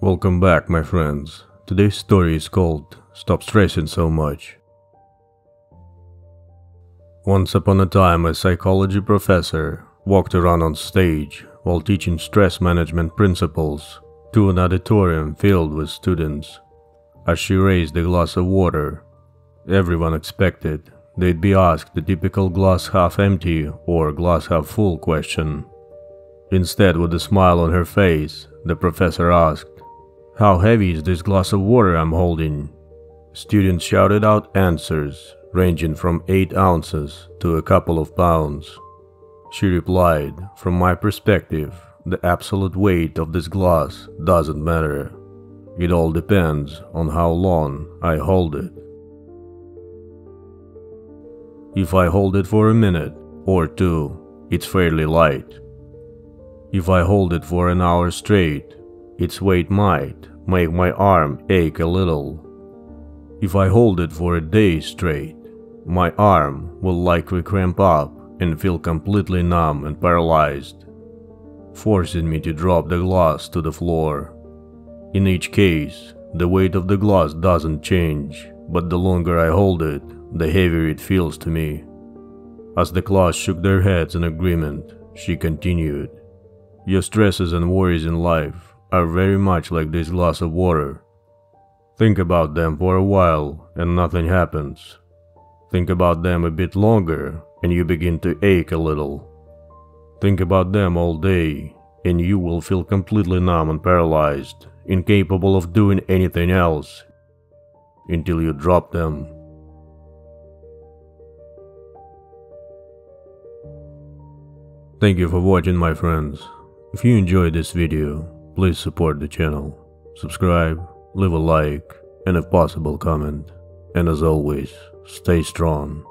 Welcome back, my friends. Today's story is called Stop Stressing So Much. Once upon a time, a psychology professor walked around on stage while teaching stress management principles to an auditorium filled with students. As she raised a glass of water, everyone expected they'd be asked the typical glass half empty or glass half full question. Instead, with a smile on her face, the professor asked, "How heavy is this glass of water I'm holding?" Students shouted out answers ranging from 8 ounces to a couple of pounds. She replied, "From my perspective, the absolute weight of this glass doesn't matter. It all depends on how long I hold it. If I hold it for a minute or two, it's fairly light. If I hold it for an hour straight, its weight might make my arm ache a little. If I hold it for a day straight, my arm will likely cramp up and feel completely numb and paralyzed, forcing me to drop the glass to the floor. In each case, the weight of the glass doesn't change, but the longer I hold it, the heavier it feels to me." As the class shook their heads in agreement, she continued, "Your stresses and worries in life are very much like this glass of water. Think about them for a while and nothing happens. Think about them a bit longer and you begin to ache a little. Think about them all day and you will feel completely numb and paralyzed, incapable of doing anything else until you drop them." Thank you for watching, my friends. If you enjoyed this video, please support the channel, subscribe, leave a like, and if possible comment. And as always, stay strong.